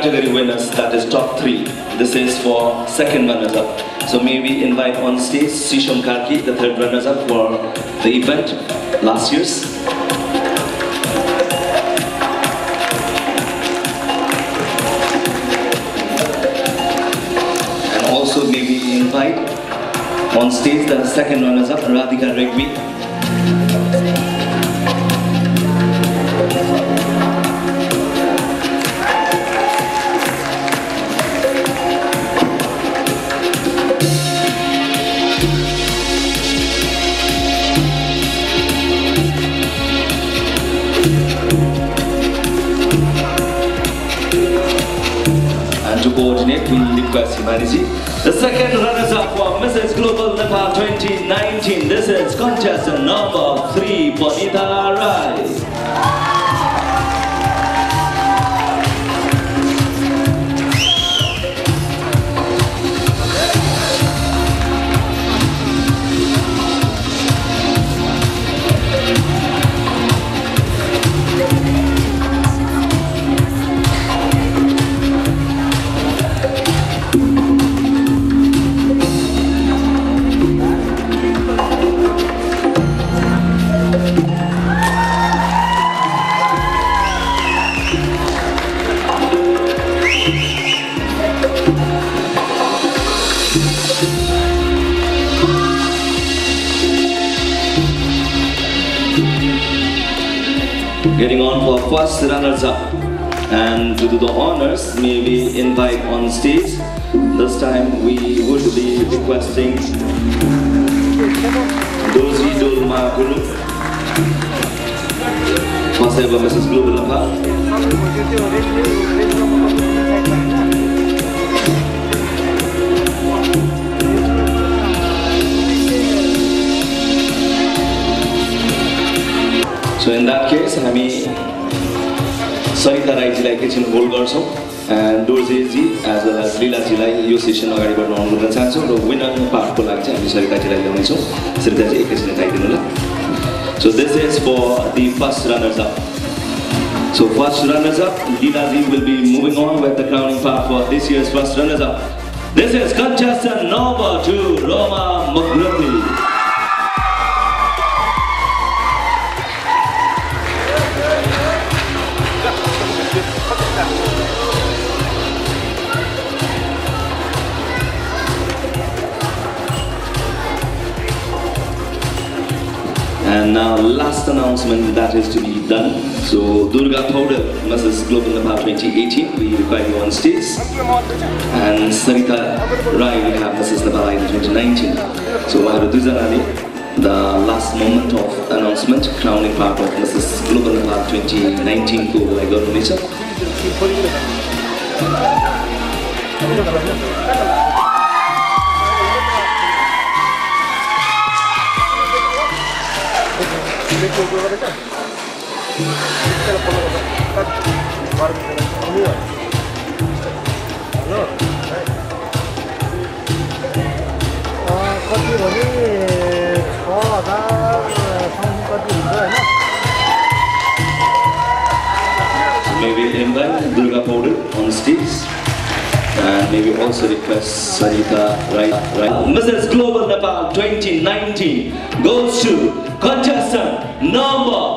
Category winners, that is top 3. This is for second runners-up. So may we invite on stage Shisham Kharki, the third runners-up for the event last year's. And also may we invite on stage the second runners-up, Radhika Regmi. Coordinate, we request humanity. The second runners-up for Mrs. Global Nepal 2019. This is contestant number 3, Panita Rai. Getting on for first runners-up, and to do the honors, may we invite on stage. This time we would be requesting Dozi Dolma Guru, first ever Mrs. Global Nepal. So in that case, I mean, Sarita Rai ji like kitchen hold also, and Dozi ji as well as Lila ji like your session agadi badhna aunu bhancha chha. So winner part ko lagi chha Sarita ji like ल्याउने छौ. Sarita ji ekachina gaidinu होला. So this is for the first runners up. So first runners up, Lila ji will be moving on with the crowning part for this year's first runners up. This is contestant Novo to Roma Maghreb. And now last announcement that is to be done. So Durga Thauder, Mrs. Global Nepal 2018, we require you on stage. And Sarita Rai, we have Mrs. Nepal 2019. So Maharu Dujanani, the last moment of announcement, crowning part of Mrs. Global Nepal 2019 ko like Garu Nisha. Maybe invite Durga Powder on stage, and maybe also request Sarita Rai. Mrs. Global Nepal 2019 goes to contestant number